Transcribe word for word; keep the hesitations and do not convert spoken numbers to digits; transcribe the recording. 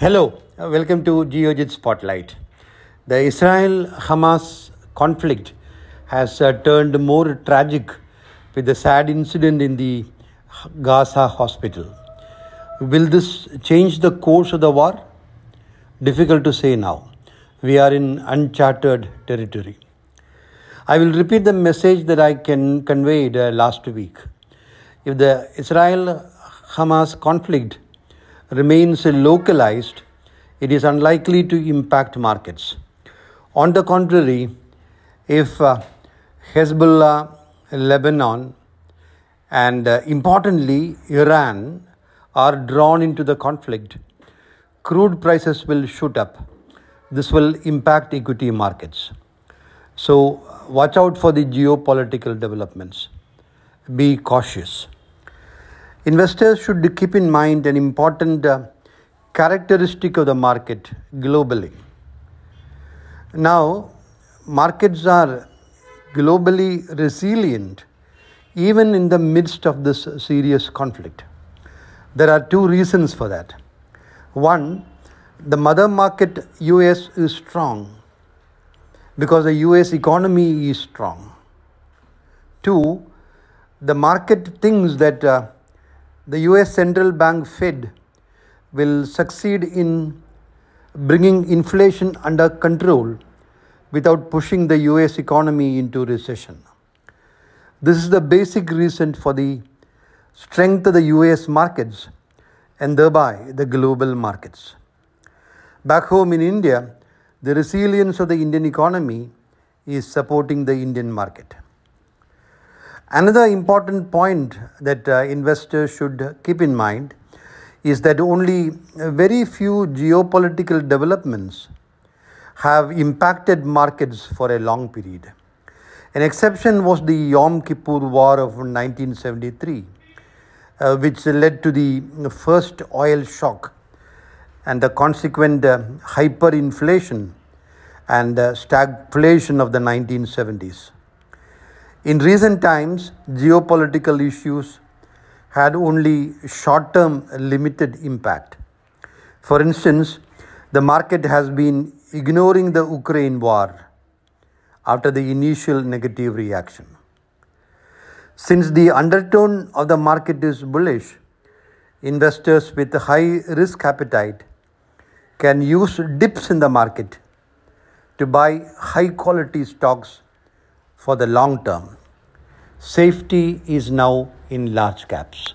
Hello, welcome to GeoJit Spotlight. The Israel-Hamas conflict has uh, turned more tragic with the sad incident in the Gaza hospital. Will this change the course of the war? Difficult to say now. We are in uncharted territory. I will repeat the message that I can conveyed uh, last week. If the Israel-Hamas conflict remains localized, it is unlikely to impact markets. On the contrary, if uh, Hezbollah, Lebanon, and uh, importantly Iran are drawn into the conflict, crude prices will shoot up. This will impact equity markets. So watch out for the geopolitical developments. Be cautious. Investors should keep in mind an important uh, characteristic of the market globally. Now, markets are globally resilient even in the midst of this serious conflict. There are two reasons for that. One, the mother market U S is strong because the U S economy is strong. Two, the market thinks that uh, the U S Central Bank Fed will succeed in bringing inflation under control without pushing the U S economy into recession. This is the basic reason for the strength of the U S markets and thereby the global markets. Back home in India, the resilience of the Indian economy is supporting the Indian market. Another important point that uh, investors should keep in mind is that only very few geopolitical developments have impacted markets for a long period. An exception was the Yom Kippur War of nineteen seventy-three, uh, which led to the first oil shock and the consequent uh, hyperinflation and uh, stagflation of the nineteen seventies. In recent times, geopolitical issues had only short-term limited impact. For instance, the market has been ignoring the Ukraine war after the initial negative reaction. Since the undertone of the market is bullish, investors with high risk appetite can use dips in the market to buy high-quality stocks for the long term. Safety is now in large caps.